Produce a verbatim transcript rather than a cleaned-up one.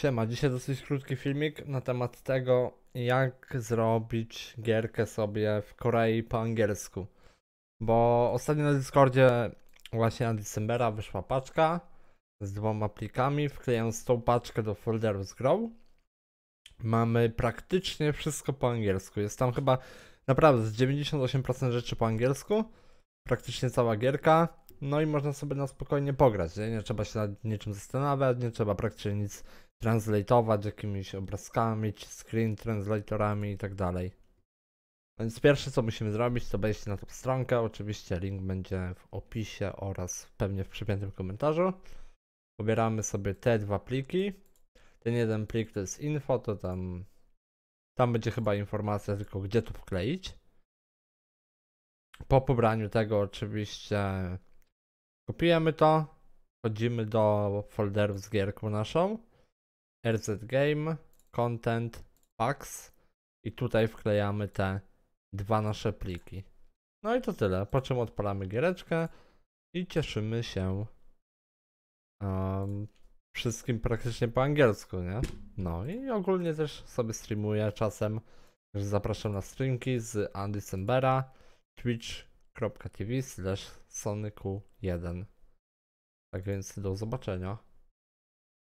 Siema, dzisiaj dosyć krótki filmik na temat tego, jak zrobić gierkę sobie w Korei po angielsku. Bo ostatnio na Discordzie właśnie na Undecembera wyszła paczka z dwoma plikami, wklejając tą paczkę do folderu z grą. Mamy praktycznie wszystko po angielsku, jest tam chyba naprawdę z dziewięćdziesiąt osiem procent rzeczy po angielsku, praktycznie cała gierka. No i można sobie na spokojnie pograć, nie, nie trzeba się nad niczym zastanawiać, nie trzeba praktycznie nic translatować jakimiś obrazkami, czy screen translatorami i tak dalej. Więc pierwsze co musimy zrobić to wejść na tą stronkę, oczywiście link będzie w opisie oraz pewnie w przypiętym komentarzu. Pobieramy sobie te dwa pliki. Ten jeden plik to jest info, to tam, tam będzie chyba informacja tylko gdzie tu wkleić. Po pobraniu tego oczywiście kopiujemy to, wchodzimy do folderu z gierką naszą, R Z Game, Content, Packs i tutaj wklejamy te dwa nasze pliki. No i to tyle, po czym odpalamy giereczkę i cieszymy się um, wszystkim praktycznie po angielsku, nie? No i ogólnie też sobie streamuję czasem, że zapraszam na streamki z Undecembera, twitch kropka tv slash sonyku jeden. Tak więc do zobaczenia.